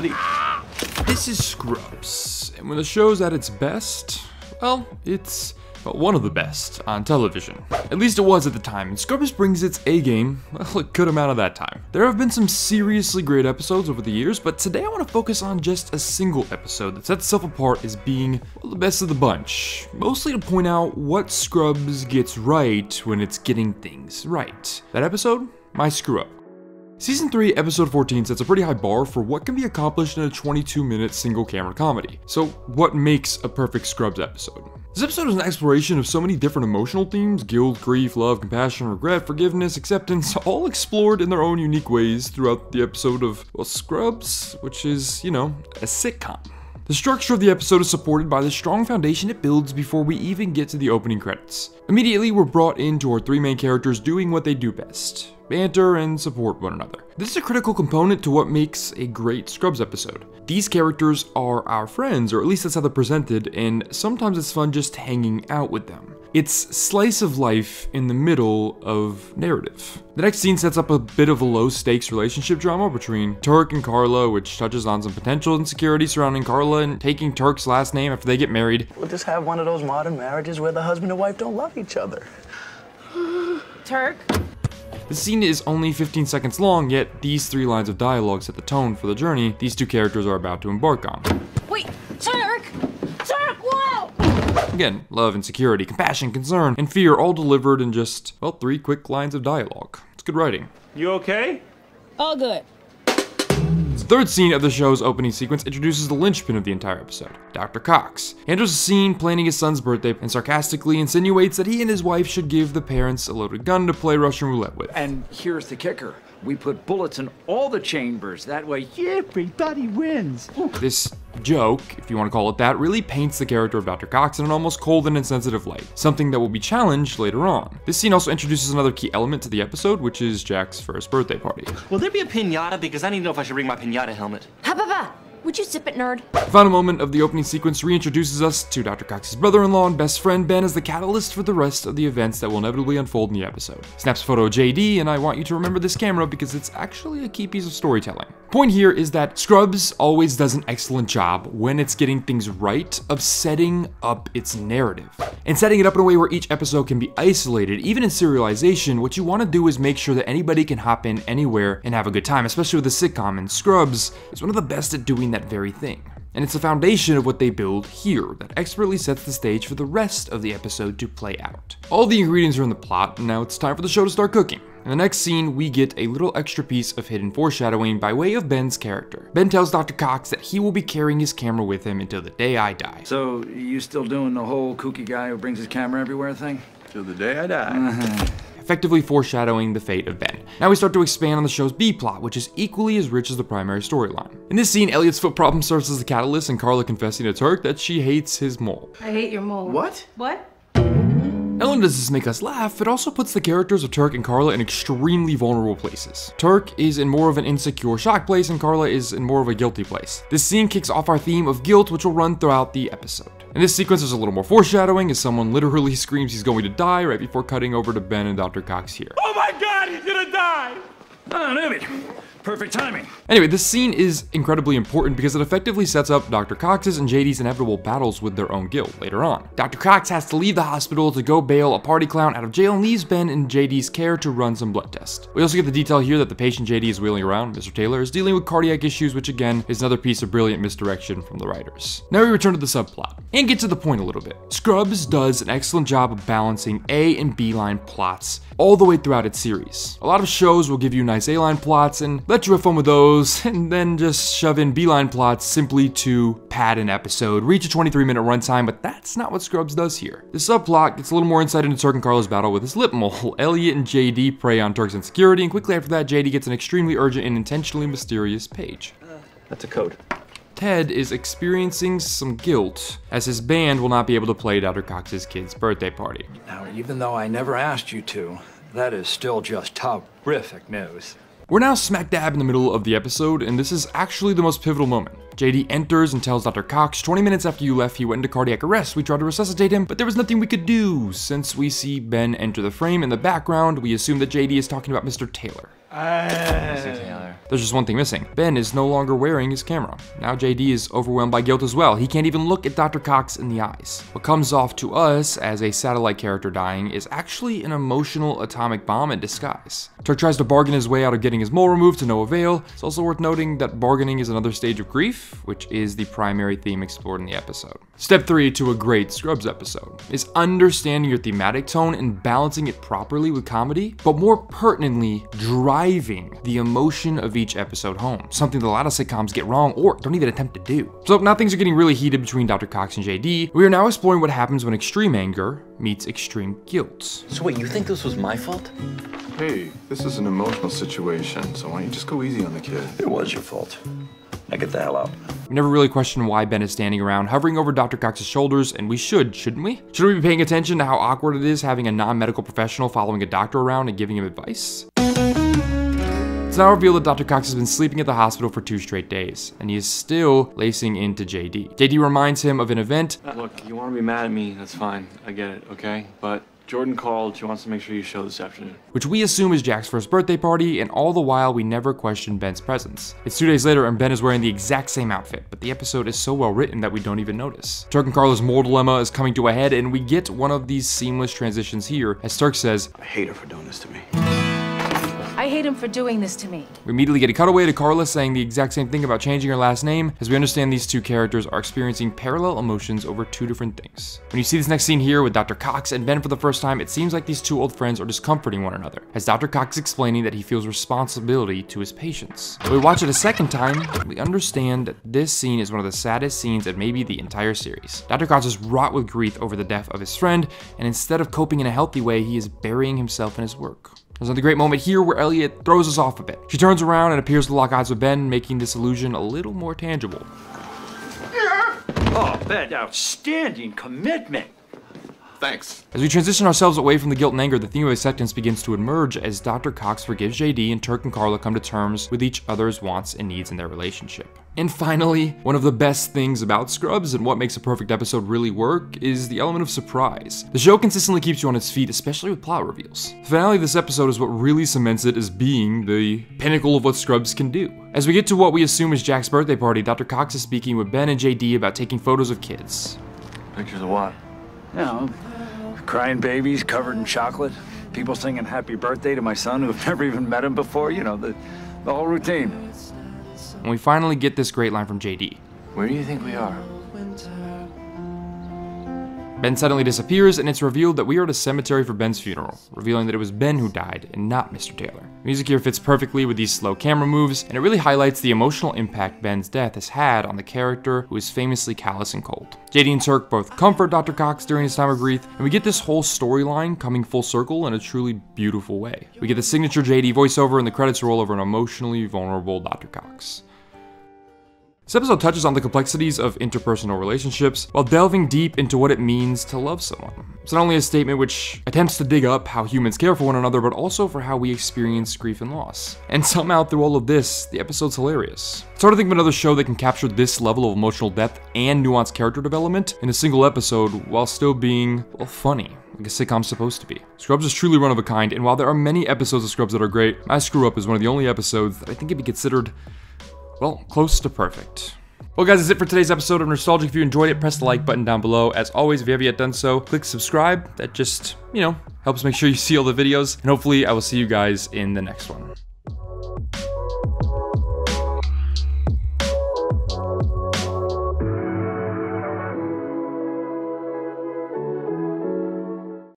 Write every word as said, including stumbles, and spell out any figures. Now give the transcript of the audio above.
buddy. This is Scrubs, and when the show's at its best, well, it's one of the best on television. At least it was at the time, and Scrubs brings its A-game, well, a good amount of that time. There have been some seriously great episodes over the years, but today I want to focus on just a single episode that sets itself apart as being, well, the best of the bunch. Mostly to point out what Scrubs gets right when it's getting things right. That episode? My Screw Up. Season three, Episode fourteen sets a pretty high bar for what can be accomplished in a twenty-two minute single-camera comedy. So what makes a perfect Scrubs episode? This episode is an exploration of so many different emotional themes: guilt, grief, love, compassion, regret, forgiveness, acceptance, all explored in their own unique ways throughout the episode of, well, Scrubs, which is, you know, a sitcom. The structure of the episode is supported by the strong foundation it builds before we even get to the opening credits. Immediately, we're brought into our three main characters doing what they do best: banter and support one another. This is a critical component to what makes a great Scrubs episode. These characters are our friends, or at least that's how they're presented, and sometimes it's fun just hanging out with them. It's slice of life in the middle of narrative. The next scene sets up a bit of a low-stakes relationship drama between Turk and Carla, which touches on some potential insecurity surrounding Carla and taking Turk's last name after they get married. We'll just have one of those modern marriages where the husband and wife don't love each other. Turk? The scene is only fifteen seconds long, yet these three lines of dialogue set the tone for the journey these two characters are about to embark on. Wait, Turk! Turk, whoa! Again, love, insecurity, compassion, concern, and fear all delivered in just, well, three quick lines of dialogue. It's good writing. You okay? All good. The third scene of the show's opening sequence introduces the linchpin of the entire episode, Doctor Cox. He enters the scene planning his son's birthday and sarcastically insinuates that he and his wife should give the parents a loaded gun to play Russian roulette with. And here's the kicker. We put bullets in all the chambers. That way, everybody wins. Ooh. This joke, if you want to call it that, really paints the character of Doctor Cox in an almost cold and insensitive light, something that will be challenged later on. This scene also introduces another key element to the episode, which is Jack's first birthday party. Will there be a piñata? Because I need to know if I should bring my piñata helmet. Ha, papa! Would you sip it, nerd? The final moment of the opening sequence reintroduces us to Doctor Cox's brother-in-law and best friend Ben as the catalyst for the rest of the events that will inevitably unfold in the episode. Snaps a photo of J D, and I want you to remember this camera because it's actually a key piece of storytelling. Point here is that Scrubs always does an excellent job, when it's getting things right, of setting up its narrative. And setting it up in a way where each episode can be isolated. Even in serialization, what you want to do is make sure that anybody can hop in anywhere and have a good time, especially with a sitcom, and Scrubs is one of the best at doing that very thing. And it's the foundation of what they build here that expertly sets the stage for the rest of the episode to play out. All the ingredients are in the plot, and now it's time for the show to start cooking. In the next scene, we get a little extra piece of hidden foreshadowing by way of Ben's character. Ben tells Doctor Cox that he will be carrying his camera with him until the day I die. So, you still doing the whole kooky guy who brings his camera everywhere thing? Till the day I die. Uh-huh. Effectively foreshadowing the fate of Ben. Now we start to expand on the show's B-plot, which is equally as rich as the primary storyline. In this scene, Elliot's foot problem serves as the catalyst, and Carla confessing to Turk that she hates his mole. I hate your mole. What? What? Not only does this make us laugh, it also puts the characters of Turk and Carla in extremely vulnerable places. Turk is in more of an insecure shock place, and Carla is in more of a guilty place. This scene kicks off our theme of guilt, which will run throughout the episode. In this sequence, there's a little more foreshadowing, as someone literally screams he's going to die right before cutting over to Ben and Doctor Cox here. Oh my god, he's gonna die! Oh, damn it. Perfect timing. Anyway, this scene is incredibly important because it effectively sets up Doctor Cox's and J D's inevitable battles with their own guilt later on. Doctor Cox has to leave the hospital to go bail a party clown out of jail and leaves Ben in J D's care to run some blood tests. We also get the detail here that the patient J D is wheeling around, Mister Taylor, is dealing with cardiac issues, which again is another piece of brilliant misdirection from the writers. Now we return to the subplot and get to the point a little bit. Scrubs does an excellent job of balancing A and B line plots all the way throughout its series. A lot of shows will give you nice A line plots and let you have fun with those, and then just shove in B-line plots simply to pad an episode, reach a twenty-three minute runtime, but that's not what Scrubs does here. The subplot gets a little more insight into Turk and Carla's battle with his lip mole. Elliot and J D prey on Turk's insecurity, and quickly after that, J D gets an extremely urgent and intentionally mysterious page. Uh, that's a code. Ted is experiencing some guilt, as his band will not be able to play Doctor Cox's kid's birthday party. Now, even though I never asked you to, that is still just terrific news. We're now smack dab in the middle of the episode, and this is actually the most pivotal moment. J D enters and tells Doctor Cox, twenty minutes after you left, he went into cardiac arrest. We tried to resuscitate him, but there was nothing we could do. Since we see Ben enter the frame in the background, we assume that J D is talking about Mister Taylor. Uh... Mister Taylor. There's just one thing missing. Ben is no longer wearing his camera. Now J D is overwhelmed by guilt as well. He can't even look at Doctor Cox in the eyes. What comes off to us as a satellite character dying is actually an emotional atomic bomb in disguise. Turk tries to bargain his way out of getting his mole removed to no avail. It's also worth noting that bargaining is another stage of grief, which is the primary theme explored in the episode. Step three to a great Scrubs episode is understanding your thematic tone and balancing it properly with comedy, but more pertinently, driving the emotion of each episode home, something that a lot of sitcoms get wrong or don't even attempt to do. So now things are getting really heated between Doctor Cox and J D. We are now exploring what happens when extreme anger meets extreme guilt. So wait, you think this was my fault? Hey, this is an emotional situation, so why don't you just go easy on the kid? It was your fault. Now get the hell out. We never really question why Ben is standing around, hovering over Doctor Cox's shoulders, and we should, shouldn't we? Should we be paying attention to how awkward it is having a non-medical professional following a doctor around and giving him advice? It's now revealed that Doctor Cox has been sleeping at the hospital for two straight days, and he is still lacing into J D. J D reminds him of an event. Look, you want to be mad at me, that's fine. I get it, okay? But Jordan called, she wants to make sure you show this afternoon. Which we assume is Jack's first birthday party, and all the while we never question Ben's presence. It's two days later and Ben is wearing the exact same outfit, but the episode is so well written that we don't even notice. Turk and Carla's moral dilemma is coming to a head, and we get one of these seamless transitions here, as Turk says, I hate her for doing this to me. I hate him for doing this to me. We immediately get a cutaway to Carla saying the exact same thing about changing her last name, as we understand these two characters are experiencing parallel emotions over two different things. When you see this next scene here with Doctor Cox and Ben for the first time, it seems like these two old friends are discomforting one another, as Doctor Cox is explaining that he feels responsibility to his patients. When we watch it a second time, we understand that this scene is one of the saddest scenes in maybe the entire series. Doctor Cox is wrought with grief over the death of his friend, and instead of coping in a healthy way, he is burying himself in his work. There's another great moment here where Elliot throws us off a bit. She turns around and appears to lock eyes with Ben, making this illusion a little more tangible. Oh, Ben, outstanding commitment. Thanks. As we transition ourselves away from the guilt and anger, the theme of acceptance begins to emerge as Doctor Cox forgives J D and Turk and Carla come to terms with each other's wants and needs in their relationship. And finally, one of the best things about Scrubs and what makes a perfect episode really work is the element of surprise. The show consistently keeps you on its feet, especially with plot reveals. The finale of this episode is what really cements it as being the pinnacle of what Scrubs can do. As we get to what we assume is Jack's birthday party, Doctor Cox is speaking with Ben and J D about taking photos of kids. Pictures of what? You know, crying babies covered in chocolate, people singing happy birthday to my son who have never even met him before, you know, the, the whole routine. And we finally get this great line from J D. Where do you think we are? Ben suddenly disappears, and it's revealed that we are at a cemetery for Ben's funeral, revealing that it was Ben who died and not Mister Taylor. The music here fits perfectly with these slow camera moves, and it really highlights the emotional impact Ben's death has had on the character who is famously callous and cold. J D and Turk both comfort Doctor Cox during his time of grief, and we get this whole storyline coming full circle in a truly beautiful way. We get the signature J D voiceover, and the credits roll over an emotionally vulnerable Doctor Cox. This episode touches on the complexities of interpersonal relationships while delving deep into what it means to love someone. It's not only a statement which attempts to dig up how humans care for one another, but also for how we experience grief and loss. And somehow through all of this, the episode's hilarious. It's hard to think of another show that can capture this level of emotional depth and nuanced character development in a single episode while still being, well, funny, like a sitcom's supposed to be. Scrubs is truly one of a kind, and while there are many episodes of Scrubs that are great, My Screw Up is one of the only episodes that I think can be considered, well, close to perfect. Well guys, that's it for today's episode of Nerdstalgic. If you enjoyed it, press the like button down below. As always, if you haven't yet done so, click subscribe. That just, you know, helps make sure you see all the videos. And hopefully I will see you guys in the next one.